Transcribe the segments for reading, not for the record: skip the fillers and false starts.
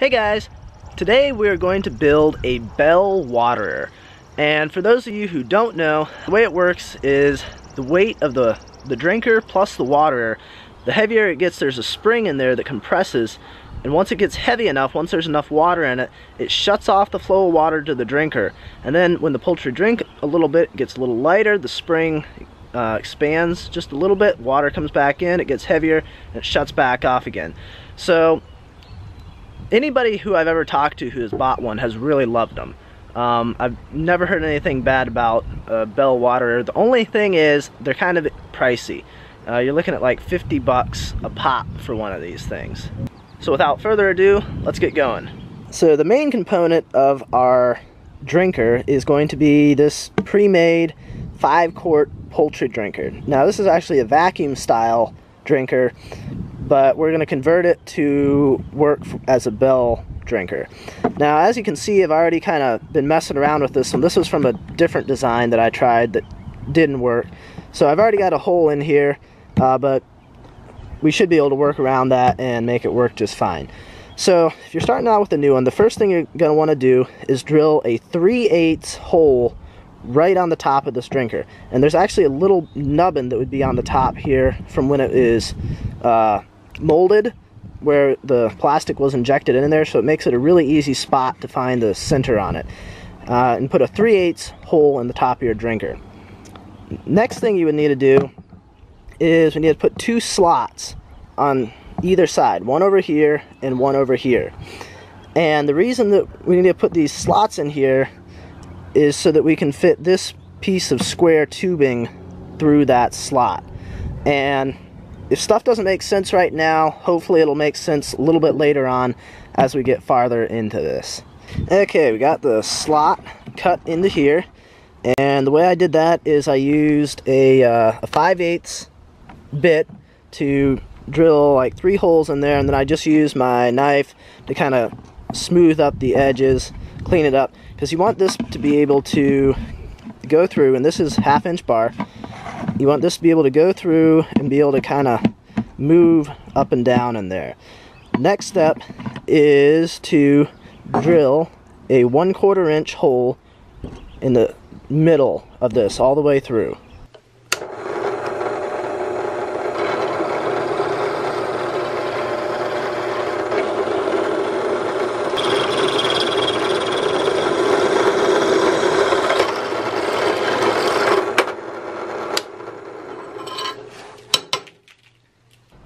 Hey guys, today we are going to build a bell waterer. And for those of you who don't know, the way it works is the weight of the drinker plus the waterer, the heavier it gets, there's a spring in there that compresses, and once it gets heavy enough, once there's enough water in it, it shuts off the flow of water to the drinker. And then when the poultry drink a little bit, it gets a little lighter, the spring expands just a little bit, water comes back in, it gets heavier, and it shuts back off again. So anybody who I've ever talked to who has bought one has really loved them. I've never heard anything bad about bell waterer. The only thing is they're kind of pricey. You're looking at like 50 bucks a pop for one of these things. So without further ado, let's get going. So the main component of our drinker is going to be this pre-made 5-quart poultry drinker. Now this is actually a vacuum style drinker, but we're going to convert it to work as a bell drinker. Now, as you can see, I've already kind of been messing around with this one. This was from a different design that I tried that didn't work. So I've already got a hole in here, but we should be able to work around that and make it work just fine. So if you're starting out with a new one, the first thing you're going to want to do is drill a 3/8 hole right on the top of this drinker. And there's actually a little nubbin that would be on the top here from when it is molded, where the plastic was injected in there, so it makes it a really easy spot to find the center on it, and put a 3/8 hole in the top of your drinker. Next thing you would need to do is we need to put two slots on either side, one over here and one over here. And the reason that we need to put these slots in here is so that we can fit this piece of square tubing through that slot. And if stuff doesn't make sense right now, hopefully it'll make sense a little bit later on as we get farther into this. Okay, we got the slot cut into here, and the way I did that is I used a 5/8 bit to drill like 3 holes in there, and then I just used my knife to kind of smooth up the edges, clean it up, because you want this to be able to go through, and this is 1/2-inch bar. You want this to be able to go through and be able to kind of move up and down in there. Next step is to drill a 1/4-inch hole in the middle of this, all the way through.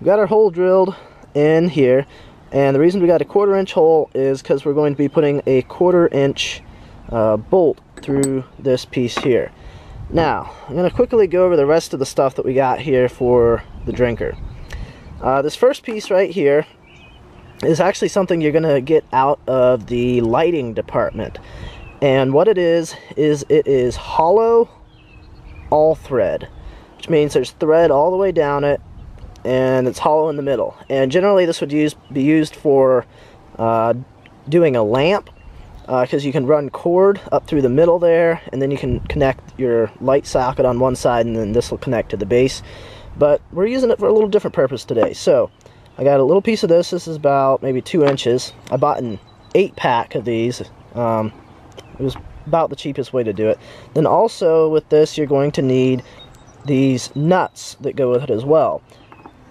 We got our hole drilled in here, and the reason we got a 1/4-inch hole is because we're going to be putting a 1/4-inch bolt through this piece here. Now I'm going to quickly go over the rest of the stuff that we got here for the drinker. This first piece right here is actually something you're going to get out of the lighting department, and what it is hollow all thread, which means there's thread all the way down it, and it's hollow in the middle. And generally this would be used for doing a lamp, because you can run cord up through the middle there, and then you can connect your light socket on one side, and then this will connect to the base. But we're using it for a little different purpose today. So I got a little piece of this. This is about maybe 2 inches. I bought an 8-pack of these. It was about the cheapest way to do it. Then also with this you're going to need these nuts that go with it as well.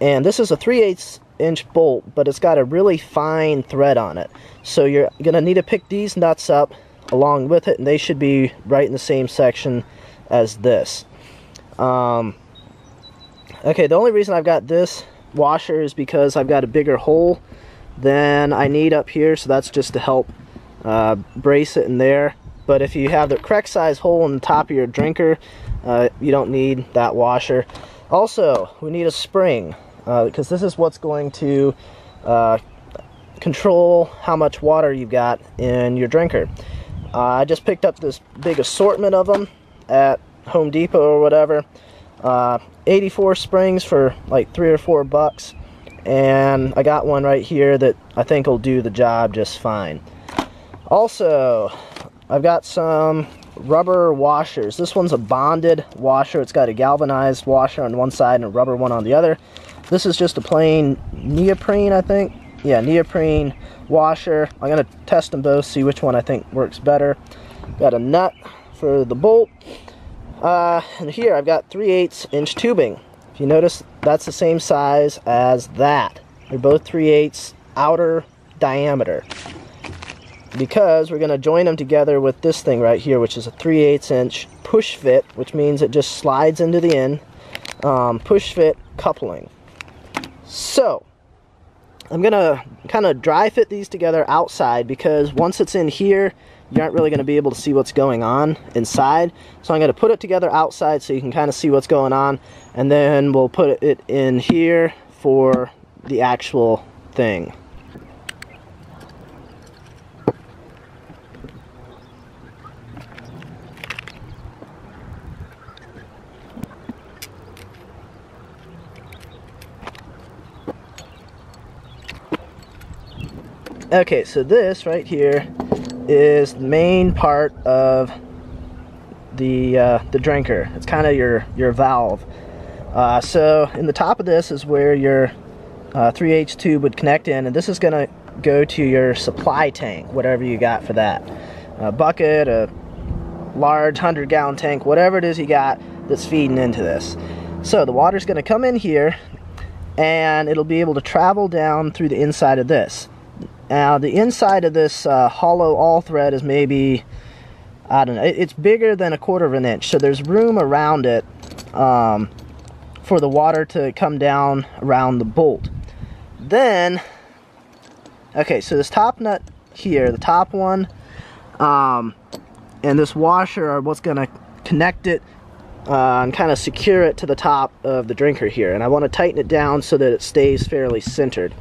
And this is a 3/8-inch bolt, but it's got a really fine thread on it. So you're going to need to pick these nuts up along with it, and they should be right in the same section as this. Okay, the only reason I've got this washer is because I've got a bigger hole than I need up here, so that's just to help brace it in there. But if you have the correct size hole in the top of your drinker, you don't need that washer. Also, we need a spring, because this is what's going to control how much water you've got in your drinker. I just picked up this big assortment of them at Home Depot or whatever. 84 springs for like 3 or 4 bucks, and I got one right here that I think will do the job just fine. Also, I've got some rubber washers. This one's a bonded washer. It's got a galvanized washer on one side and a rubber one on the other. This is just a plain neoprene, I think. yeah, neoprene washer. I'm gonna test them both, see which one I think works better. Got a nut for the bolt, and here I've got 3/8" tubing. If you notice, that's the same size as that. They're both 3/8" outer diameter, because we're going to join them together with this thing right here, which is a 3/8" push fit, which means it just slides into the end, push fit coupling. So I'm going to kind of dry fit these together outside, because once it's in here, you aren't really going to be able to see what's going on inside. So I'm going to put it together outside so you can kind of see what's going on, and then we'll put it in here for the actual thing. Okay, so this right here is the main part of the drinker. It's kind of your valve. So in the top of this is where your 3/8 tube would connect in, and this is going to go to your supply tank, whatever you got for that. A bucket, a large 100-gallon tank, whatever it is you got that's feeding into this. So the water's going to come in here, and it'll be able to travel down through the inside of this. Now the inside of this hollow awl thread is maybe, I don't know, it's bigger than 1/4 inch, so there's room around it for the water to come down around the bolt. Then, okay, so this top nut here, the top one, and this washer are what's going to connect it and kind of secure it to the top of the drinker here, and I want to tighten it down so that it stays fairly centered.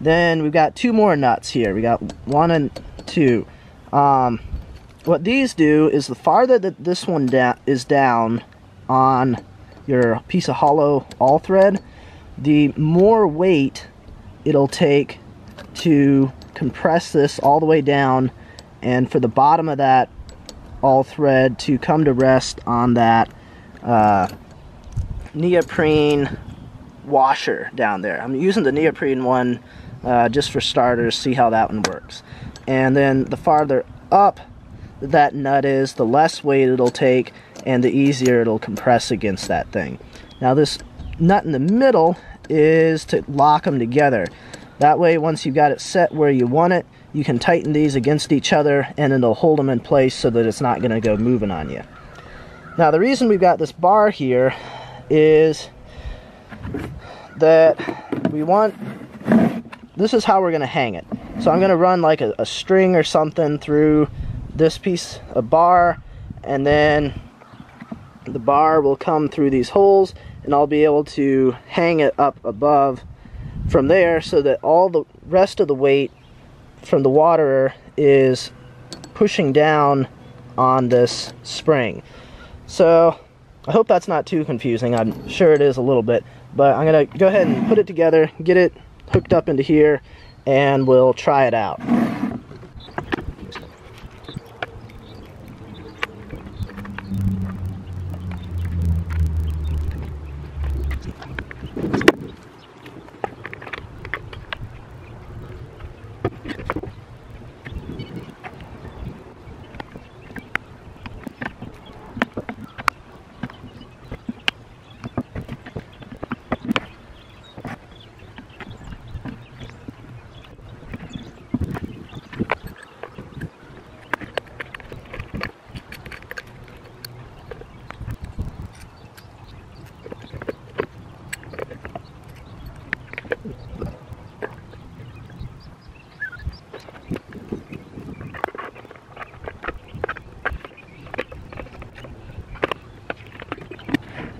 Then we've got two more nuts here. We got one and two. What these do is the farther that this one is down on your piece of hollow awl thread, the more weight it'll take to compress this all the way down, and for the bottom of that awl thread to come to rest on that neoprene washer down there. I'm using the neoprene one just for starters, see how that one works. And then the farther up that nut is, the less weight it'll take and the easier it'll compress against that thing. Now this nut in the middle is to lock them together. That way, once you've got it set where you want it, you can tighten these against each other and it'll hold them in place so that it's not going to go moving on you. Now the reason we've got this bar here is that we want, this is how we're going to hang it. So I'm going to run like a string or something through this piece of bar, and then the bar will come through these holes, and I'll be able to hang it up above from there so that all the rest of the weight from the water is pushing down on this spring. So I hope that's not too confusing. I'm sure it is a little bit, but I'm going to go ahead and put it together, get it hooked up into here, and we'll try it out.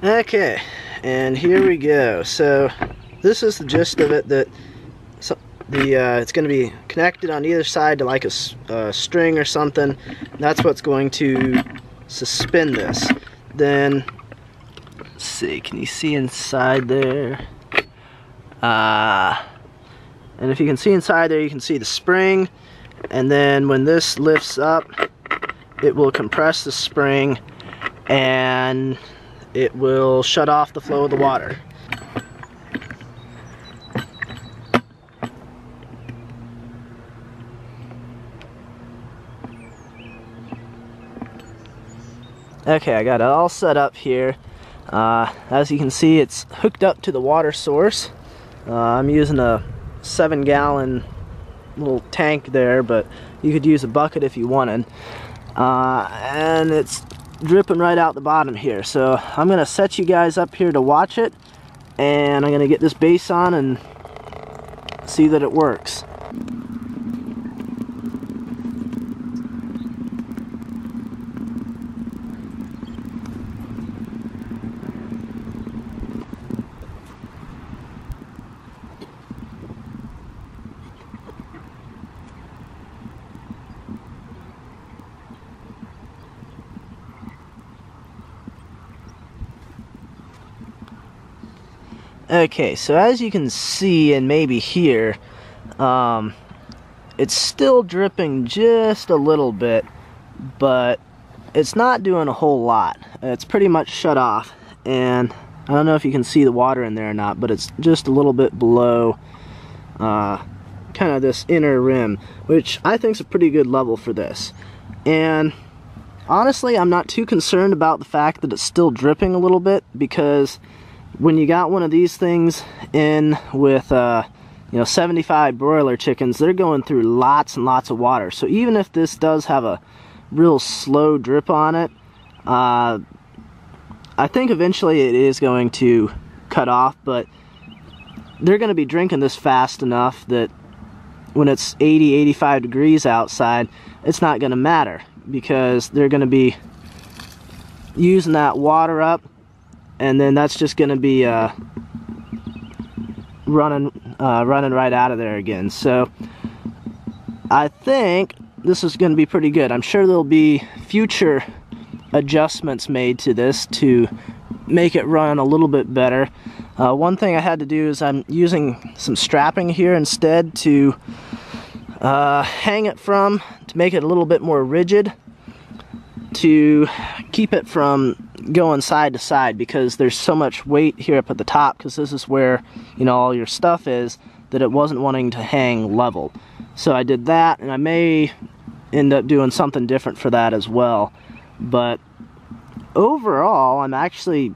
Okay, and here we go. So this is the gist of it, that it's going to be connected on either side to like a string or something. That's what's going to suspend this. Then, let's see, can you see inside there? And if you can see inside there, you can see the spring, and then when this lifts up, it will compress the spring and it will shut off the flow of the water. Okay, I got it all set up here. As you can see, it's hooked up to the water source. I'm using a 7-gallon little tank there, but you could use a bucket if you wanted. And it's dripping right out the bottom here. So I'm gonna set you guys up here to watch it, and I'm gonna get this base on and see that it works. Okay, so as you can see, and maybe here, it's still dripping just a little bit, but it's not doing a whole lot. It's pretty much shut off, and I don't know if you can see the water in there or not, but it's just a little bit below kind of this inner rim, which I think is a pretty good level for this. And honestly, I'm not too concerned about the fact that it's still dripping a little bit, because when you got one of these things in with 75 broiler chickens, they're going through lots and lots of water. So even if this does have a real slow drip on it, I think eventually it is going to cut off, but they're going to be drinking this fast enough that when it's 80-85 degrees outside, it's not going to matter, because they're going to be using that water up, and then that's just going to be running right out of there again. So I think this is going to be pretty good. I'm sure there'll be future adjustments made to this to make it run a little bit better. One thing I had to do is I'm using some strapping here instead to hang it from, to make it a little bit more rigid, to keep it from going side to side, because there's so much weight here up at the top, because this is where all your stuff is, that it wasn't wanting to hang level. So I did that, and I may end up doing something different for that as well. But overall, I'm actually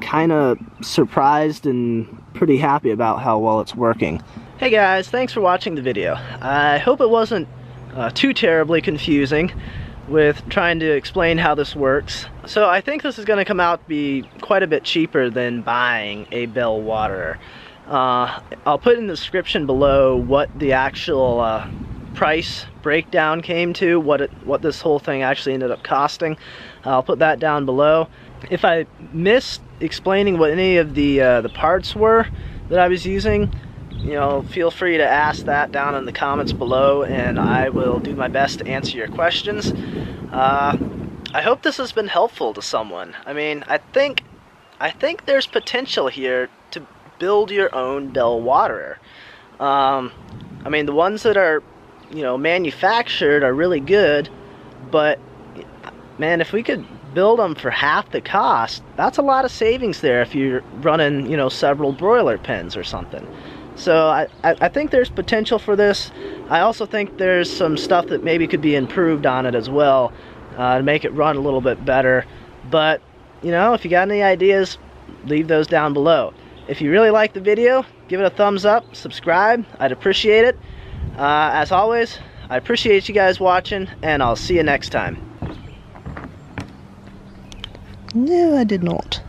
kind of surprised and pretty happy about how well it's working. Hey guys, thanks for watching the video. I hope it wasn't too terribly confusing with trying to explain how this works. So I think this is going to come out to be quite a bit cheaper than buying a bell waterer. I'll put in the description below what the actual price breakdown came to, what this whole thing actually ended up costing. I'll put that down below. If I missed explaining what any of the parts were that I was using, feel free to ask that down in the comments below, and I will do my best to answer your questions. I hope this has been helpful to someone. I mean, I think there's potential here to build your own bell waterer. I mean, the ones that are, manufactured are really good, but man, if we could build them for half the cost, that's a lot of savings there if you're running, several broiler pens or something. So I think there's potential for this. I also think there's some stuff that maybe could be improved on it as well to make it run a little bit better. But, if you got any ideas, leave those down below. If you really like the video, give it a thumbs up, subscribe. I'd appreciate it. As always, I appreciate you guys watching, and I'll see you next time. No, I did not.